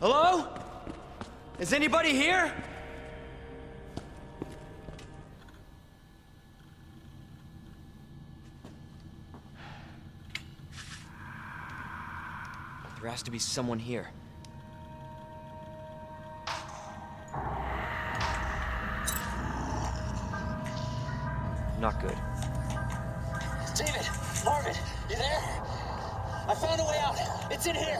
Hello? Is anybody here? There has to be someone here. Not good. David! Marvin! You there? I found a way out! It's in here!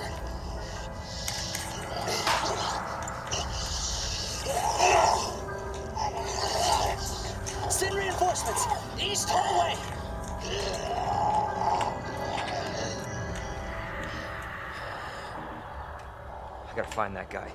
Send reinforcements! East hallway! I gotta find that guy.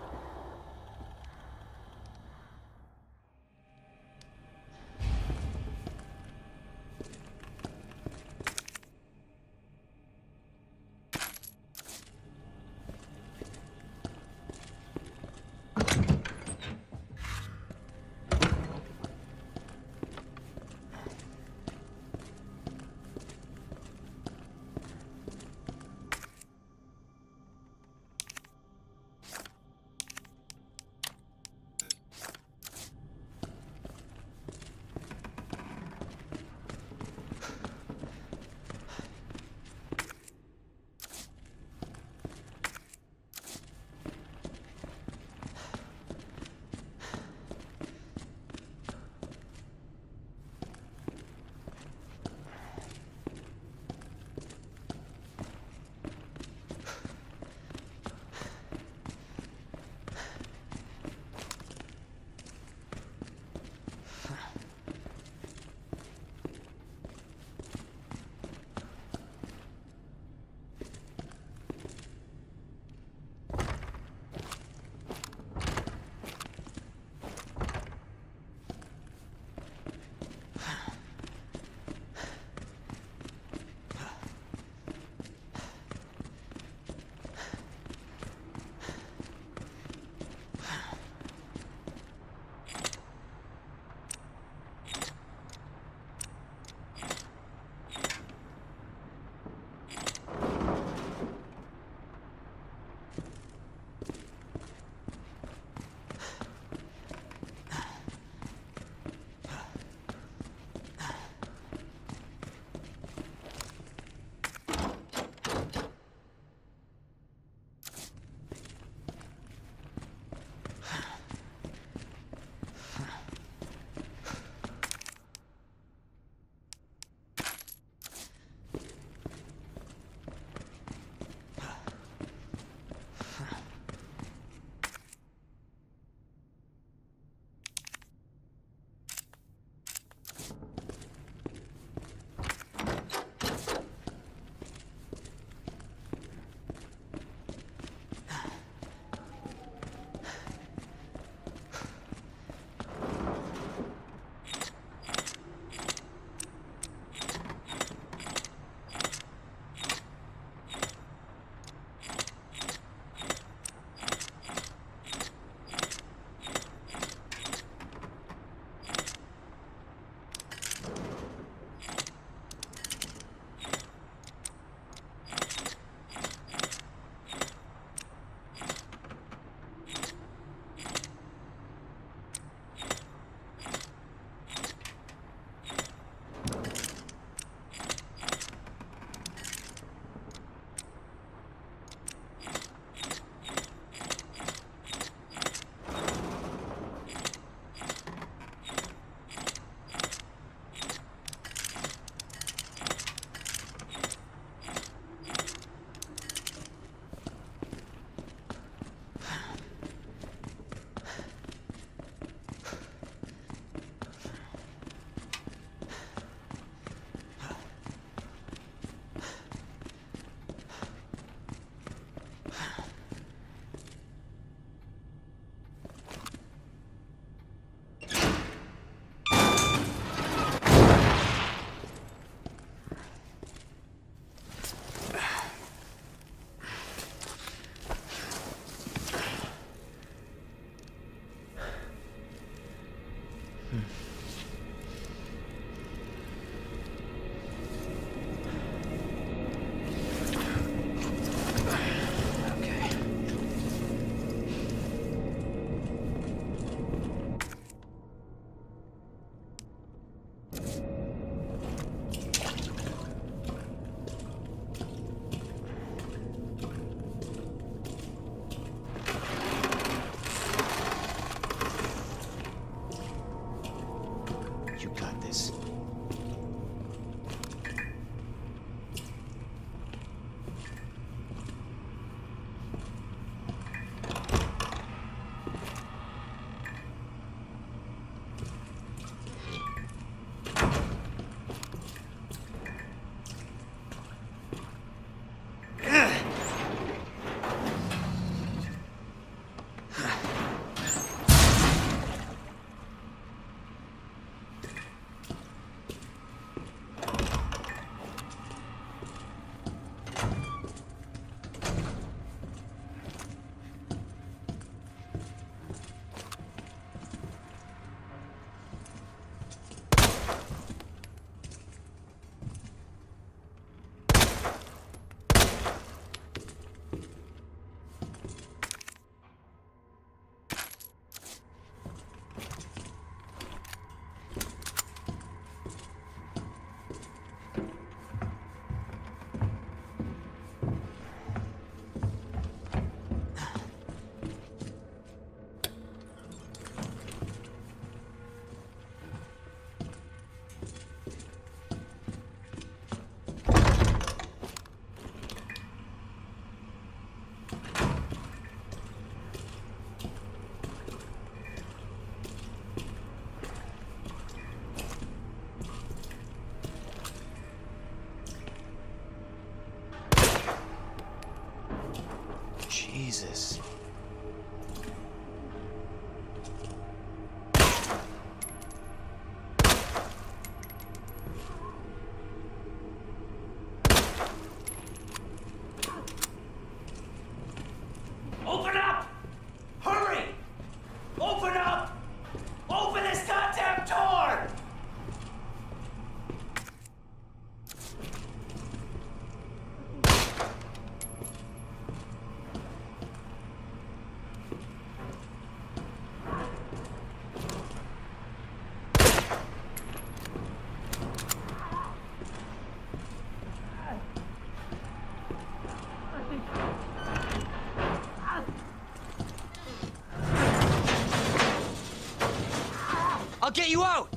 get you out!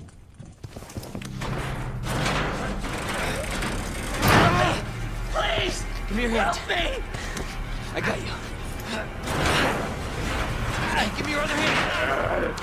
Help me! Please! Give me your hand. Help me! I got you. Give me your other hand.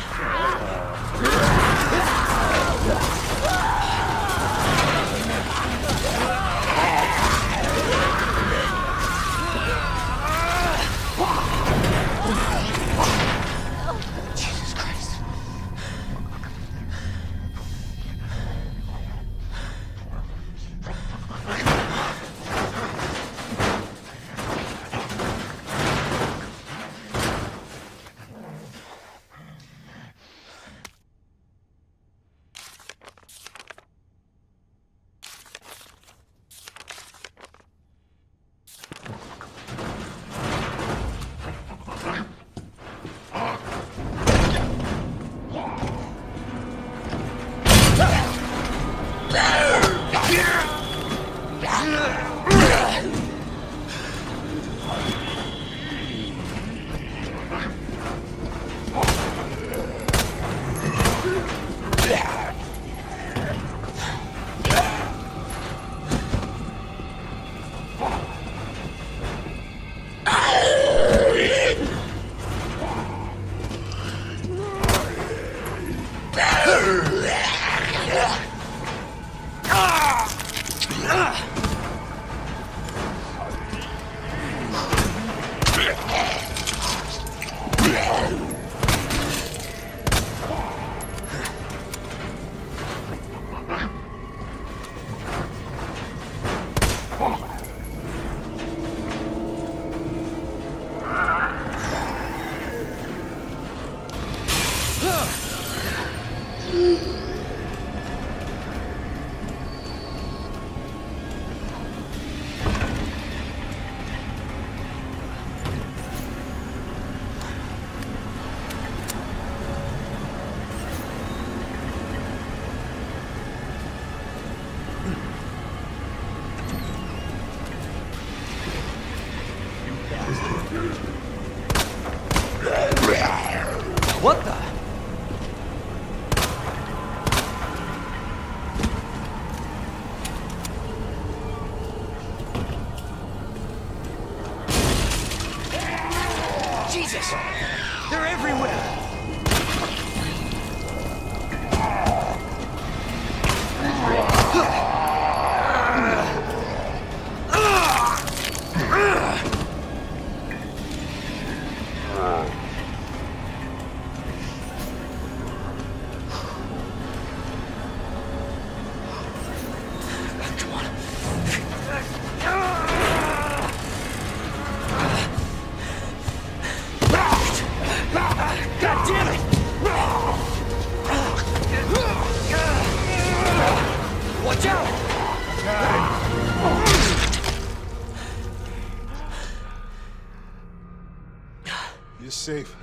Safe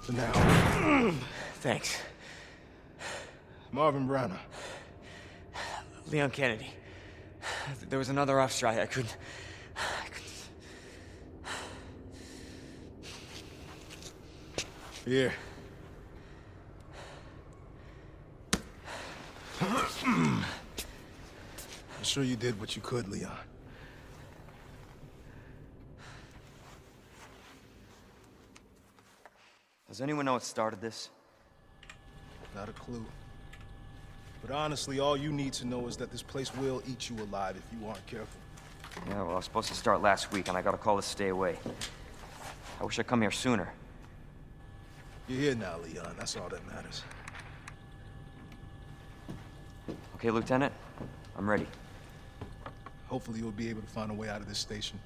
for now. Thanks. Marvin Browner. Leon Kennedy. There was another off strike. I couldn't. Here. I'm sure you did what you could, Leon. Does anyone know what started this? Not a clue. But honestly, all you need to know is that this place will eat you alive if you aren't careful. Yeah, well, I was supposed to start last week, and I got a call to stay away. I wish I'd come here sooner. You're here now, Leon. That's all that matters. Okay, Lieutenant. I'm ready. Hopefully you'll be able to find a way out of this station.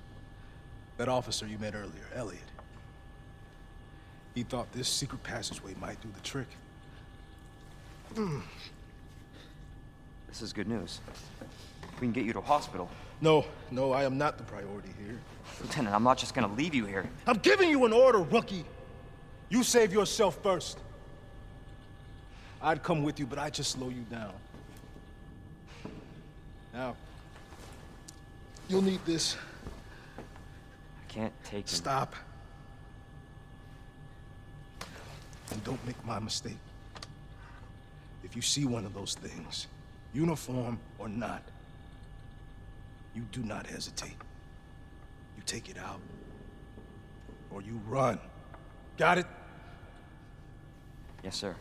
That officer you met earlier, Elliot. He thought this secret passageway might do the trick. This is good news. We can get you to a hospital. No, I am not the priority here. Lieutenant, I'm not just gonna leave you here. I'm giving you an order, rookie. You save yourself first. I'd come with you, but I'd just slow you down. Now, you'll need this. I can't take it. Stop. And don't make my mistake. If you see one of those things, uniform or not, you do not hesitate. You take it out, or you run. Got it? Yes, sir.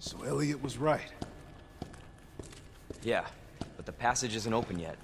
So Elliot was right. Yeah, but the passage isn't open yet.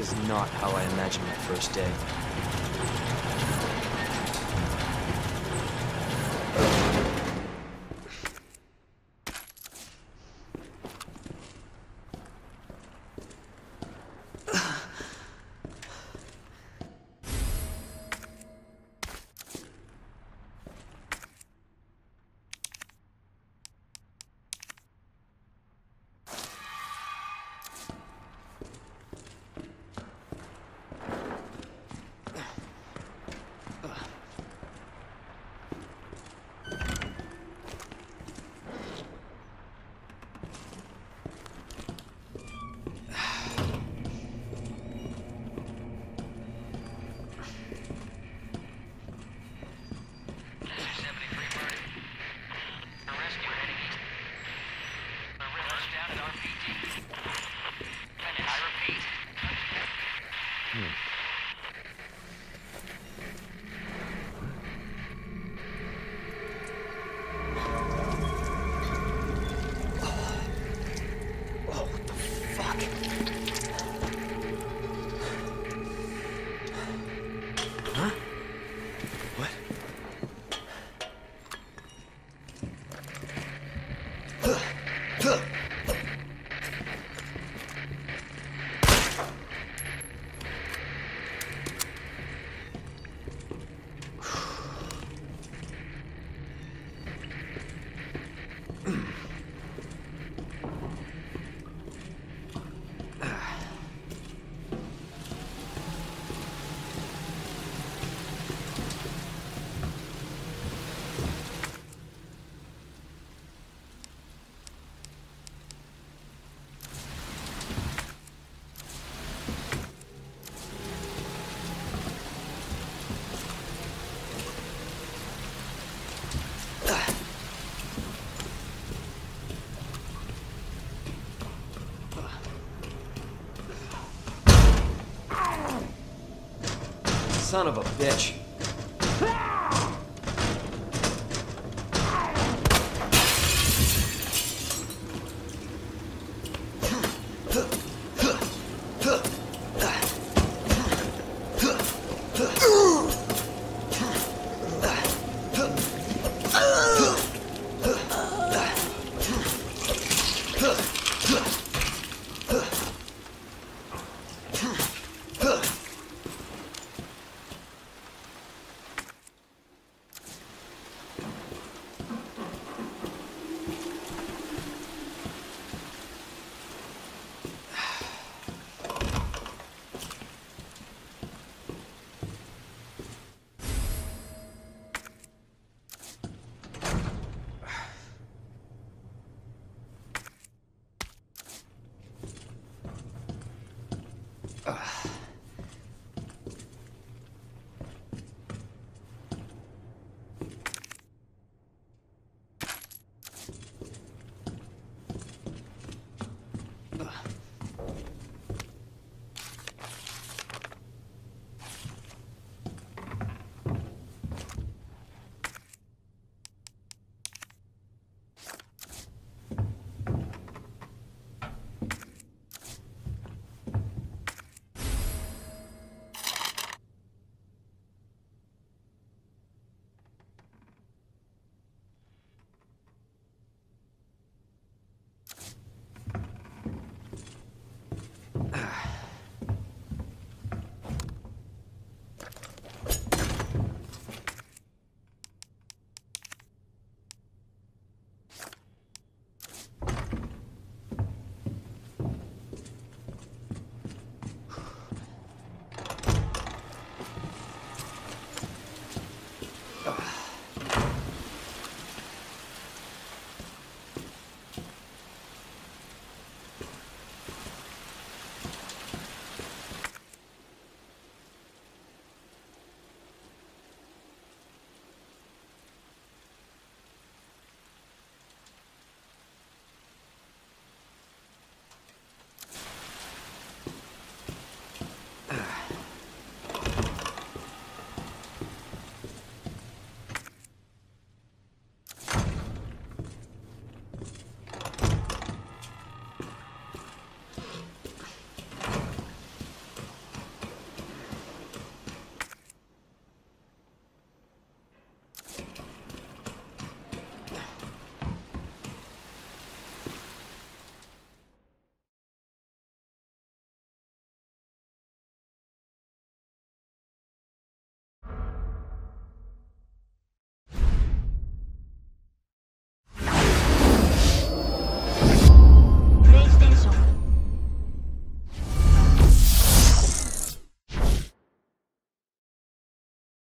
is not how I imagined my first day. Son of a bitch.